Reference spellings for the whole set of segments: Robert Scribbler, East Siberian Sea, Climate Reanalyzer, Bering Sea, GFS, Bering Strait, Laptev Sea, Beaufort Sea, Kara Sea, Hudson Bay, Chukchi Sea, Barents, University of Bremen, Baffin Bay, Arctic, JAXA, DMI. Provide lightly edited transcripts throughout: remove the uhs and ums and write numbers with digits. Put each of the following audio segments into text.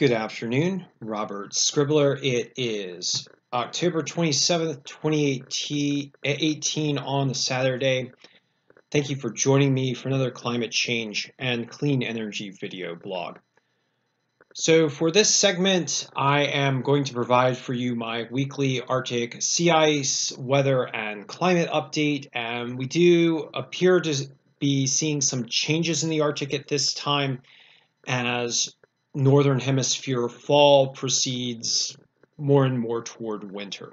Good afternoon, Robert Scribbler. It is October 27th, 2018 on the Saturday. Thank you for joining me for another climate change and clean energy video blog. So for this segment, I am going to provide for you my weekly Arctic sea ice, weather, and climate update. And we do appear to be seeing some changes in the Arctic at this time as Northern Hemisphere fall proceeds more and more toward winter.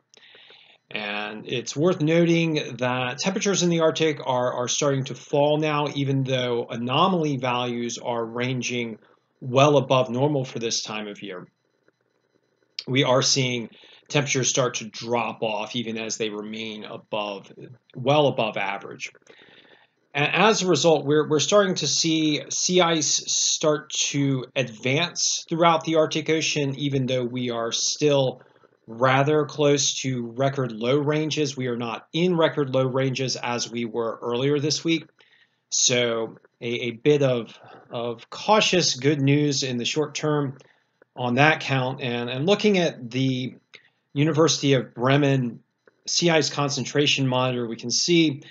And it's worth noting that temperatures in the Arctic are starting to fall now, even though anomaly values are ranging well above normal for this time of year. We are seeing temperatures start to drop off even as they remain well above average. And as a result, we're starting to see sea ice start to advance throughout the Arctic Ocean, even though we are still rather close to record low ranges. We are not in record low ranges as we were earlier this week. So a bit of cautious good news in the short term on that count. And looking at the University of Bremen sea ice concentration monitor, we can see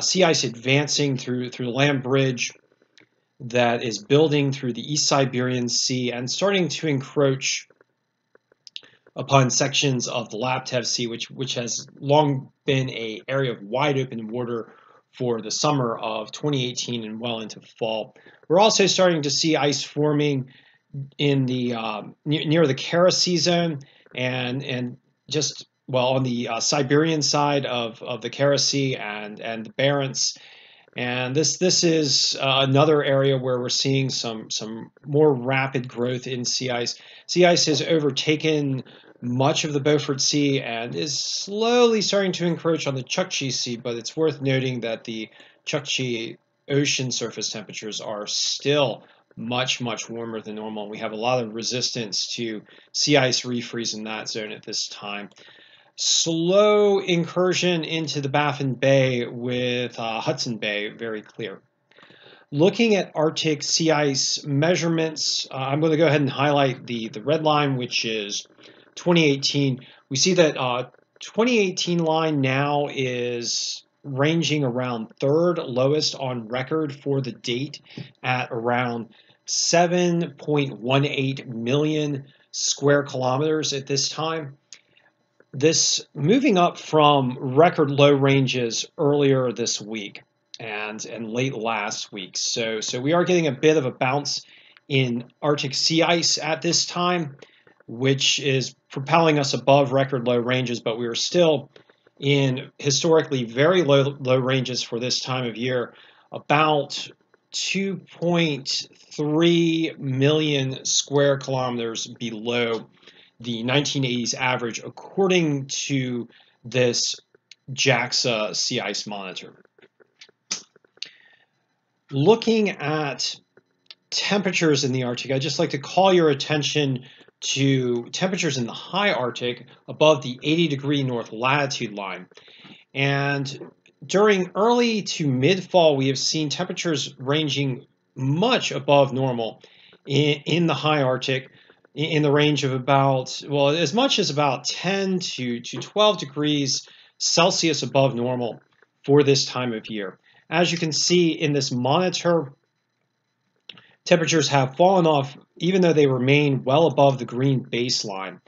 sea ice advancing through the land bridge that is building through the East Siberian Sea and starting to encroach upon sections of the Laptev Sea, which has long been an area of wide open water for the summer of 2018 and well into fall. We're also starting to see ice forming in the near the Kara Sea zone and just on the Siberian side of the Kara Sea and the Barents. And this is another area where we're seeing some more rapid growth in sea ice. Sea ice has overtaken much of the Beaufort Sea and is slowly starting to encroach on the Chukchi Sea, but it's worth noting that the Chukchi ocean surface temperatures are still much, much warmer than normal. We have a lot of resistance to sea ice refreeze in that zone at this time. Slow incursion into the Baffin Bay with Hudson Bay, very clear. Looking at Arctic sea ice measurements, I'm going to go ahead and highlight the red line, which is 2018. We see that 2018 line now is ranging around third lowest on record for the date at around 7.18 million square kilometers at this time. This moving up from record low ranges earlier this week and late last week. So we are getting a bit of a bounce in Arctic sea ice at this time, which is propelling us above record low ranges, but we are still in historically very low ranges for this time of year, about 2.3 million square kilometers below the 1980s average, according to this JAXA sea ice monitor. Looking at temperatures in the Arctic, I'd just like to call your attention to temperatures in the high Arctic above the 80-degree north latitude line. And during early to mid-fall, we have seen temperatures ranging much above normal in the high Arctic, in the range of about, as much as about 10 to 12 degrees Celsius above normal for this time of year. As you can see in this monitor, temperatures have fallen off even though they remain well above the green baseline.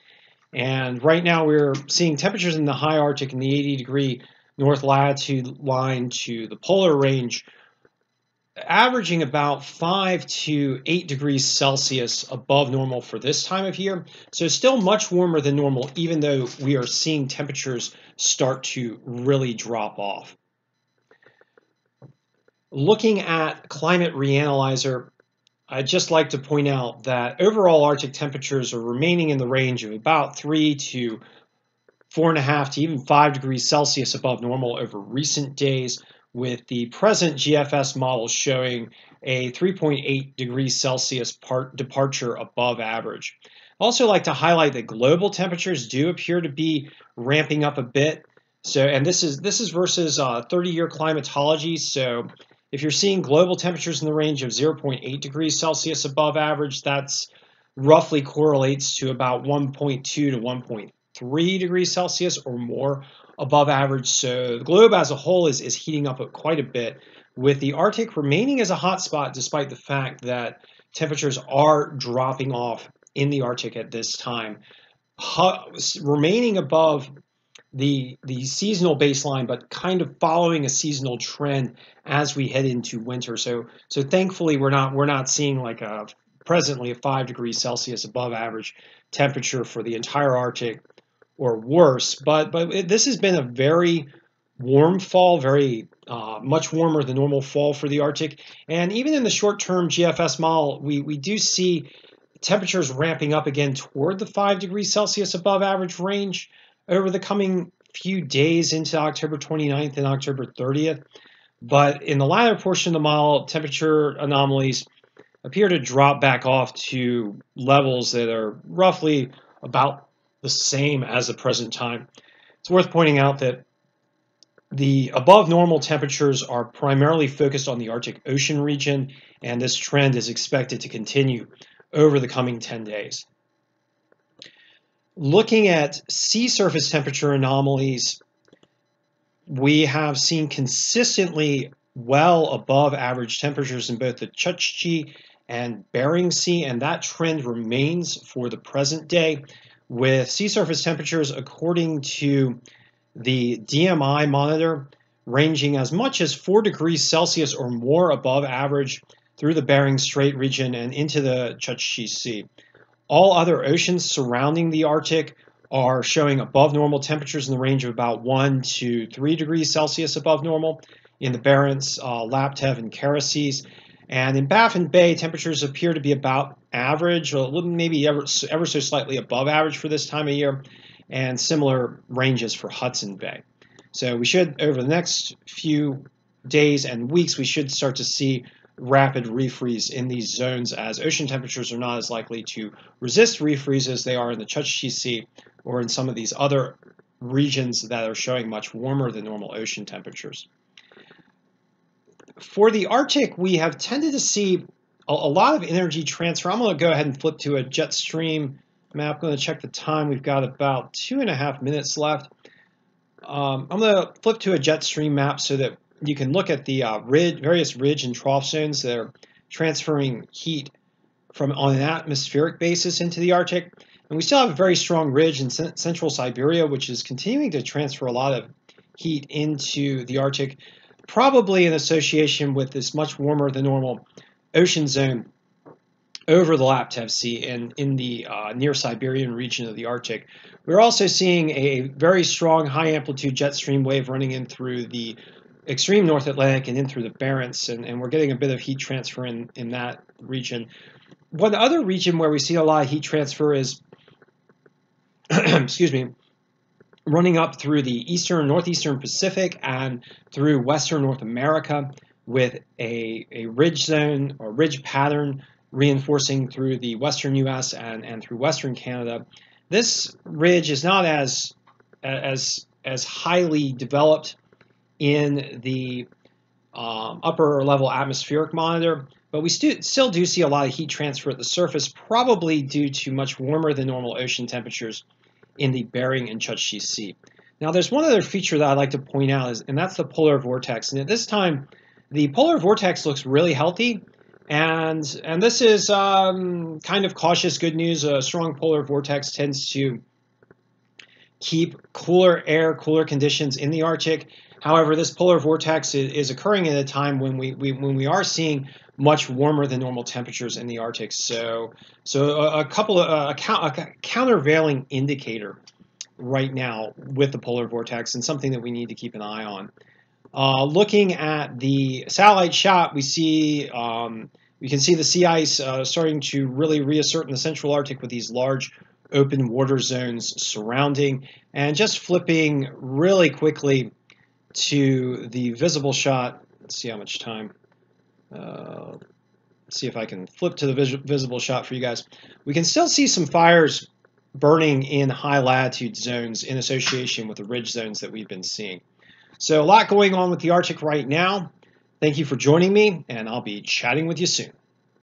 And right now we're seeing temperatures in the high Arctic in the 80-degree north latitude line to the polar range averaging about 5 to 8 degrees Celsius above normal for this time of year. So still much warmer than normal, even though we are seeing temperatures start to really drop off. Looking at Climate Reanalyzer, I'd just like to point out that overall Arctic temperatures are remaining in the range of about 3 to 4.5 to even 5 degrees Celsius above normal over recent days, with the present GFS model showing a 3.8 degrees Celsius departure above average. I'd also like to highlight that global temperatures do appear to be ramping up a bit. So, and this is versus 30-year climatology. So if you're seeing global temperatures in the range of 0.8 degrees Celsius above average, that's roughly correlates to about 1.2 to 1.3 degrees Celsius or more above average. So the globe as a whole is heating up quite a bit, with the Arctic remaining as a hotspot despite the fact that temperatures are dropping off in the Arctic at this time, remaining above the seasonal baseline, but kind of following a seasonal trend as we head into winter. So thankfully we're not seeing like presently a 5 degrees Celsius above average temperature for the entire Arctic or worse. But this has been a very warm fall, much warmer than normal fall for the Arctic. And even in the short-term GFS model, we do see temperatures ramping up again toward the 5 degrees Celsius above average range over the coming few days into October 29th and October 30th. But in the latter portion of the model, temperature anomalies appear to drop back off to levels that are roughly about the same as the present time. It's worth pointing out that the above normal temperatures are primarily focused on the Arctic Ocean region, and this trend is expected to continue over the coming 10 days. Looking at sea surface temperature anomalies, we have seen consistently well above average temperatures in both the Chukchi and Bering Sea, and that trend remains for the present day, with sea surface temperatures according to the DMI monitor ranging as much as 4 degrees Celsius or more above average through the Bering Strait region and into the Chukchi Sea. All other oceans surrounding the Arctic are showing above normal temperatures in the range of about 1 to 3 degrees Celsius above normal in the Barents, Laptev, and Kara Seas. And in Baffin Bay, temperatures appear to be about average, or maybe ever so slightly above average for this time of year, and similar ranges for Hudson Bay. So we should, over the next few days and weeks, we should start to see rapid refreeze in these zones, as ocean temperatures are not as likely to resist refreeze as they are in the Chukchi Sea or in some of these other regions that are showing much warmer than normal ocean temperatures. For the Arctic, we have tended to see a lot of energy transfer. I'm going to go ahead and flip to a jet stream map. I'm going to check the time. We've got about 2.5 minutes left. I'm going to flip to a jet stream map so that you can look at the various ridge and trough zones that are transferring heat from on an atmospheric basis into the Arctic. And we still have a very strong ridge in central Siberia, which is continuing to transfer a lot of heat into the Arctic, probably in association with this much warmer than normal ocean zone over the Laptev Sea and in the near Siberian region of the Arctic. We're also seeing a very strong high amplitude jet stream wave running in through the extreme North Atlantic and in through the Barents, and we're getting a bit of heat transfer in that region. One other region where we see a lot of heat transfer is, excuse me, running up through the northeastern Pacific and through western North America, with a ridge zone or ridge pattern reinforcing through the western U.S. and through western Canada. This ridge is not as highly developed in the upper level atmospheric monitor, but we still do see a lot of heat transfer at the surface, probably due to much warmer than normal ocean temperatures in the Bering and Chukchi Sea. Now, there's one other feature that I'd like to point out, and that's the polar vortex. And at this time, the polar vortex looks really healthy, and this is kind of cautious good news. A strong polar vortex tends to keep cooler air, cooler conditions in the Arctic. However, this polar vortex is occurring at a time when we are seeing much warmer than normal temperatures in the Arctic. So a countervailing indicator right now with the polar vortex, and something that we need to keep an eye on. Looking at the satellite shot, we can see the sea ice starting to really reassert in the central Arctic with these large open water zones surrounding. And just flipping really quickly to the visible shot. Let's see how much time. See if I can flip to the visible shot for you guys. We can still see some fires burning in high latitude zones in association with the ridge zones that we've been seeing. So a lot going on with the Arctic right now. Thank you for joining me, and I'll be chatting with you soon.